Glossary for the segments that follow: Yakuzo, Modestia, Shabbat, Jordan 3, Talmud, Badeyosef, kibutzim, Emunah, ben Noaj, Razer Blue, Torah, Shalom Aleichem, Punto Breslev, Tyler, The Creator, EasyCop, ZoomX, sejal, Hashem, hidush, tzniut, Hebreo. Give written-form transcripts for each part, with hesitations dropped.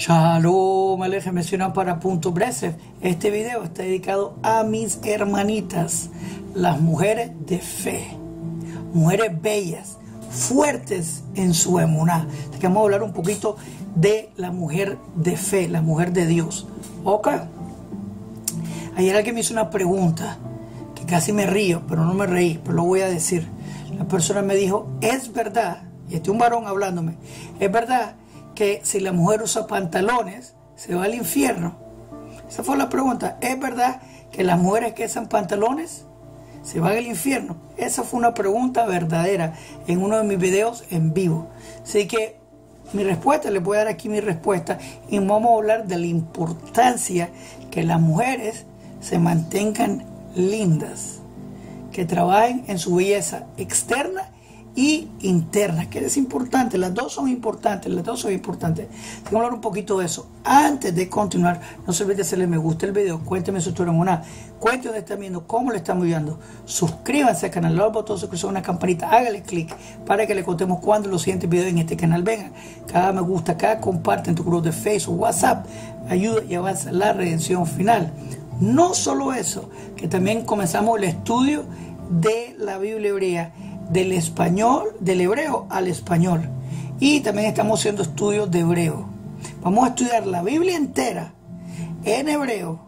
Shalom Alejem, mencionan para Punto Breslev. Este video está dedicado a mis hermanitas, las mujeres de fe, mujeres bellas, fuertes en su Emunah. Aquí vamos a hablar un poquito de la mujer de fe, la mujer de Dios. Ok. Ayer alguien me hizo una pregunta que casi me río, pero no me reí, pero lo voy a decir. La persona me dijo, es verdad, y este es un varón hablándome, es verdad que si la mujer usa pantalones se va al infierno. Esa fue la pregunta. ¿Es verdad que las mujeres que usan pantalones se van al infierno? Esa fue una pregunta verdadera en uno de mis videos en vivo. Así que mi respuesta, les voy a dar aquí mi respuesta, y vamos a hablar de la importancia que las mujeres se mantengan lindas, que trabajen en su belleza externa y interna, que es importante. Las dos son importantes, las dos son importantes. Vamos a hablar un poquito de eso. Antes de continuar, no se olviden de hacerle me gusta al video, cuénteme su historia en una, cuénteme dónde están viendo, cómo le están ayudando, suscríbanse al canal, le doy botón de suscripción, una campanita, hágale clic para que le contemos cuando los siguientes videos en este canal vengan. Cada me gusta, cada comparte en tu grupo de Facebook, WhatsApp, ayuda y avanza la redención final. No solo eso, que también comenzamos el estudio de la Biblia hebrea, del español, del hebreo al español, y también estamos haciendo estudios de hebreo. Vamos a estudiar la Biblia entera en hebreo,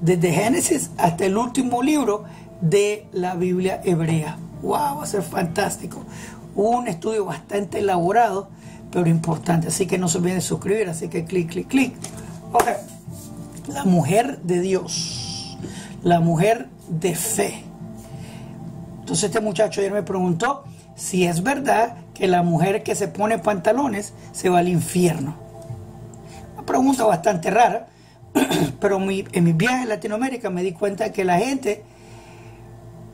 desde Génesis hasta el último libro de la Biblia hebrea. Wow, va a ser fantástico, un estudio bastante elaborado pero importante, así que no se olviden de suscribir, así que clic, clic, clic. Ok, la mujer de Dios, la mujer de fe. Entonces este muchacho ayer me preguntó si es verdad que la mujer que se pone pantalones se va al infierno. Una pregunta bastante rara, pero en mis viajes a Latinoamérica me di cuenta que la gente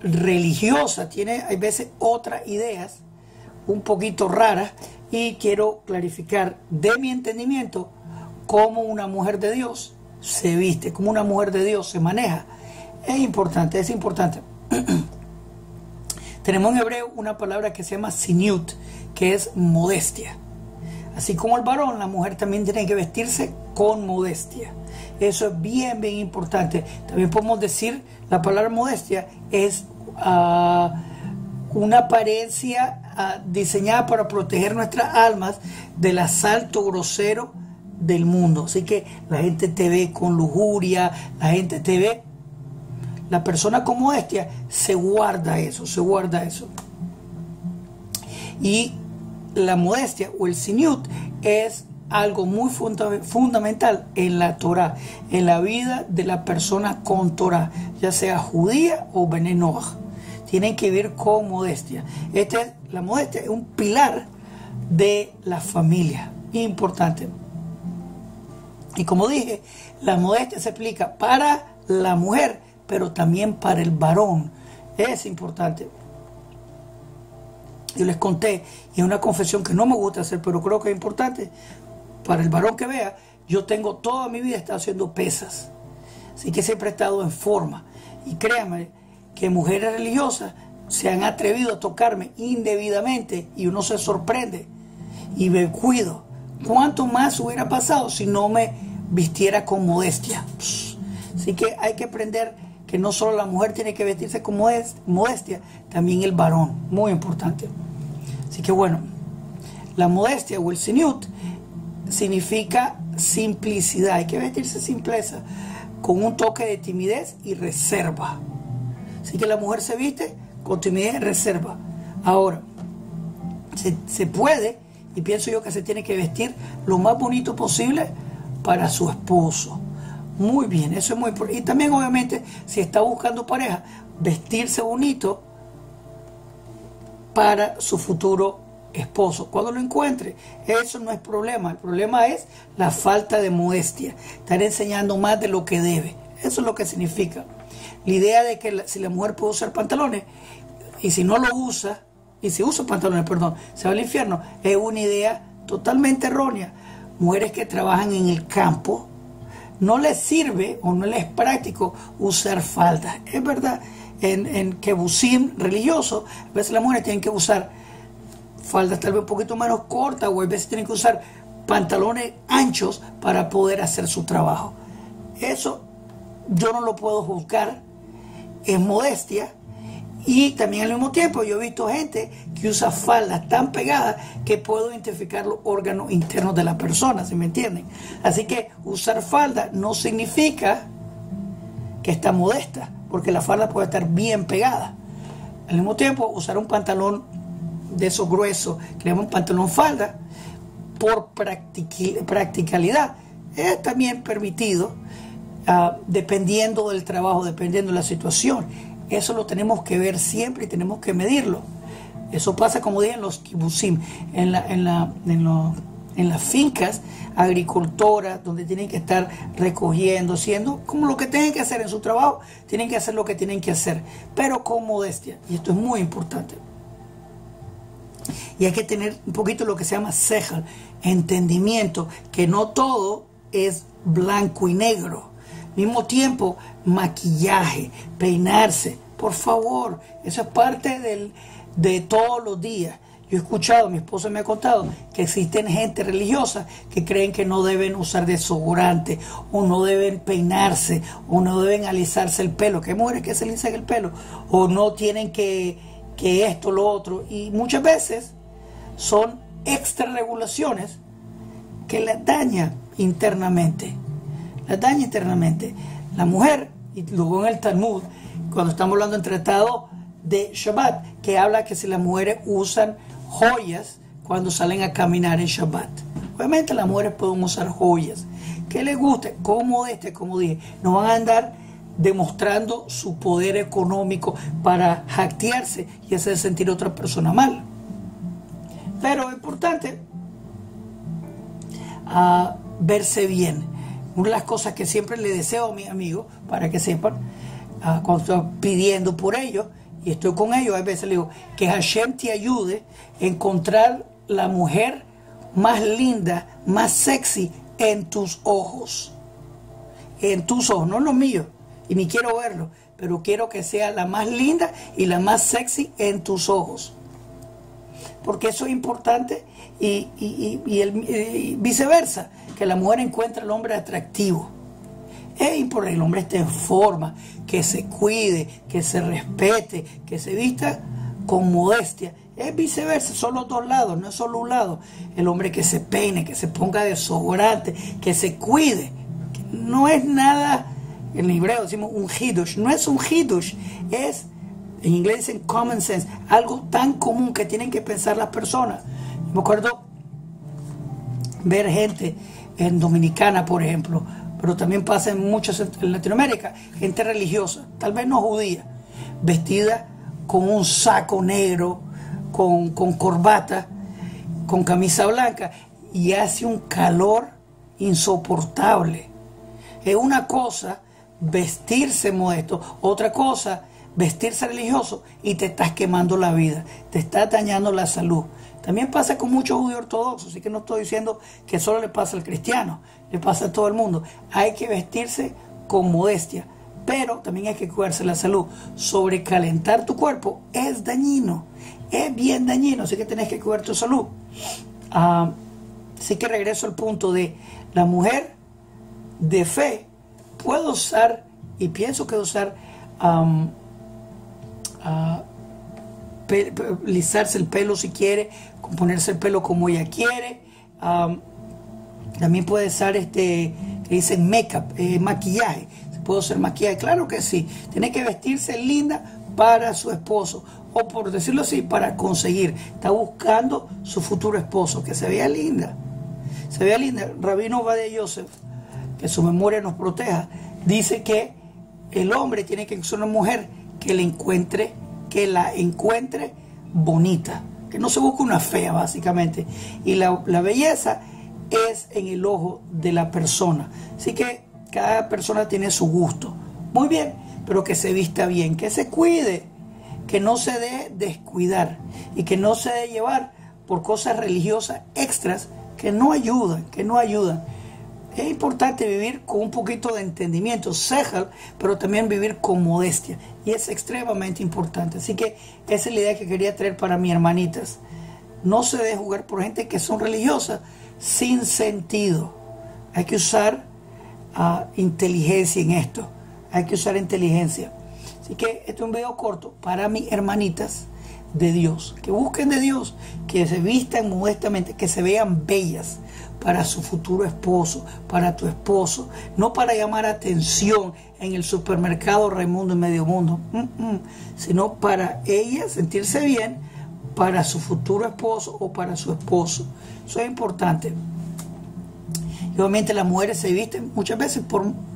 religiosa tiene a veces otras ideas un poquito raras, y quiero clarificar de mi entendimiento cómo una mujer de Dios se viste, cómo una mujer de Dios se maneja. Es importante, es importante. Tenemos en hebreo una palabra que se llama tzniut, que es modestia. Así como el varón, la mujer también tiene que vestirse con modestia. Eso es bien, bien importante. También podemos decir, la palabra modestia es una apariencia diseñada para proteger nuestras almas del asalto grosero del mundo. Así que la gente te ve con lujuria, la gente te ve. La persona con modestia se guarda eso, se guarda eso. Y la modestia o el tzniut es algo muy fundamental en la Torah, en la vida de la persona con Torah, ya sea judía o ben Noaj. Tienen que vivir con modestia. La modestia es un pilar de la familia, importante. Y como dije, la modestia se aplica para la mujer, pero también para el varón. Es importante. Yo les conté, y es una confesión que no me gusta hacer, pero creo que es importante para el varón que vea, yo tengo toda mi vida estado haciendo pesas, así que siempre he estado en forma, y créanme que mujeres religiosas se han atrevido a tocarme indebidamente, y uno se sorprende, y me cuido. ¿Cuánto más hubiera pasado si no me vistiera con modestia? Así que hay que aprender que no solo la mujer tiene que vestirse con modestia, también el varón, muy importante. Así que bueno, la modestia o el tzniut significa simplicidad, hay que vestirse simpleza, con un toque de timidez y reserva. Así que la mujer se viste con timidez y reserva. Ahora, se puede, y pienso yo que se tiene que vestir lo más bonito posible para su esposo. Muy bien, eso es muy importante. Y también obviamente, si está buscando pareja, vestirse bonito para su futuro esposo. Cuando lo encuentre, eso no es problema. El problema es la falta de modestia. Estar enseñando más de lo que debe. Eso es lo que significa. La idea de que si la mujer puede usar pantalones, y si no lo usa, y si usa pantalones, perdón, se va al infierno, es una idea totalmente errónea. Mujeres que trabajan en el campo, no les sirve o no les es práctico usar faldas. Es verdad, en kebusim religioso, a veces las mujeres tienen que usar faldas tal vez un poquito menos cortas, o a veces tienen que usar pantalones anchos para poder hacer su trabajo. Eso yo no lo puedo juzgar, es modestia. Y también al mismo tiempo yo he visto gente que usa faldas tan pegadas que puedo identificar los órganos internos de la persona, ¿sí me entienden? Así que usar falda no significa que está modesta, porque la falda puede estar bien pegada. Al mismo tiempo, usar un pantalón de esos gruesos, que le llaman pantalón falda, por practicalidad, es también permitido, dependiendo del trabajo, dependiendo de la situación. Eso lo tenemos que ver siempre y tenemos que medirlo. Eso pasa, como dije, en los kibutzim, en las fincas agricultoras, donde tienen que estar recogiendo, haciendo como lo que tienen que hacer en su trabajo, tienen que hacer lo que tienen que hacer, pero con modestia. Y esto es muy importante. Y hay que tener un poquito lo que se llama sejal, entendimiento, que no todo es blanco y negro. Mismo tiempo, maquillaje, peinarse, por favor, eso es parte de todos los días. Yo he escuchado, mi esposa me ha contado, que existen gente religiosa que creen que no deben usar desodorante, o no deben peinarse, o no deben alisarse el pelo, que hay mujeres que se alisan el pelo, o no tienen que esto, lo otro, y muchas veces son extra regulaciones que las dañan internamente. La mujer, y luego en el Talmud, cuando estamos hablando en tratado de Shabbat, que habla que si las mujeres usan joyas cuando salen a caminar en Shabbat. Obviamente las mujeres pueden usar joyas que les guste, como este, como dije, no van a andar demostrando su poder económico para jactearse y hacer sentir a otra persona mal. Pero es importante verse bien. Una de las cosas que siempre le deseo a mis amigos, para que sepan, cuando estoy pidiendo por ellos y estoy con ellos, a veces le digo que Hashem te ayude a encontrar la mujer más linda, más sexy en tus ojos. En tus ojos, no en los míos, y ni quiero verlo, pero quiero que sea la más linda y la más sexy en tus ojos. Porque eso es importante y viceversa, que la mujer encuentre al hombre atractivo. Y por el hombre esté en forma, que se cuide, que se respete, que se vista con modestia. Es viceversa, son los dos lados, no es solo un lado. El hombre que se peine, que se ponga desodorante, que se cuide. No es nada, en hebreo decimos un hidush, no es un hidush, es... En inglés dicen common sense, algo tan común que tienen que pensar las personas. Me acuerdo ver gente en Dominicana, por ejemplo, pero también pasa en muchas en Latinoamérica, gente religiosa, tal vez no judía, vestida con un saco negro, con corbata, con camisa blanca, y hace un calor insoportable. Es una cosa vestirse modesto, otra cosa vestirse religioso, y te estás quemando la vida, te estás dañando la salud. También pasa con muchos judíos ortodoxos, así que no estoy diciendo que solo le pasa al cristiano, le pasa a todo el mundo. Hay que vestirse con modestia, pero también hay que cuidarse la salud. Sobrecalentar tu cuerpo es dañino, es bien dañino, así que tenés que cuidar tu salud. Así que regreso al punto de la mujer de fe. Puedo usar, y pienso que usar, lisarse el pelo si quiere, ponerse el pelo como ella quiere. También puede usar que dicen make-up, maquillaje. ¿Puedo usar maquillaje? Claro que sí. Tiene que vestirse linda para su esposo, o por decirlo así, para conseguir. Está buscando su futuro esposo, que se vea linda. Se vea linda. Rabino Badeyosef, que su memoria nos proteja, dice que el hombre tiene que ser una mujer que la encuentre bonita, que no se busque una fea, básicamente. Y la belleza es en el ojo de la persona. Así que cada persona tiene su gusto. Muy bien, pero que se vista bien, que se cuide, que no se dé descuidar y que no se dé llevar por cosas religiosas extras que no ayudan, Es importante vivir con un poquito de entendimiento, sejal, pero también vivir con modestia. Y es extremadamente importante. Así que esa es la idea que quería traer para mis hermanitas. No se debe jugar por gente que son religiosas sin sentido. Hay que usar inteligencia en esto. Hay que usar inteligencia. Así que este es un video corto para mis hermanitas de Dios, que busquen de Dios, que se vistan modestamente, que se vean bellas para su futuro esposo, para tu esposo, no para llamar atención en el supermercado Raimundo y Medio Mundo, sino para ella sentirse bien, para su futuro esposo o para su esposo. Eso es importante. Y obviamente las mujeres se visten muchas veces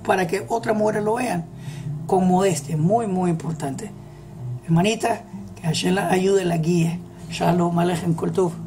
para que otras mujeres lo vean con modestia, muy muy importante. Hermanitas, que Hashem las ayude, las guíe. Shalom Aleichem Kol Tov.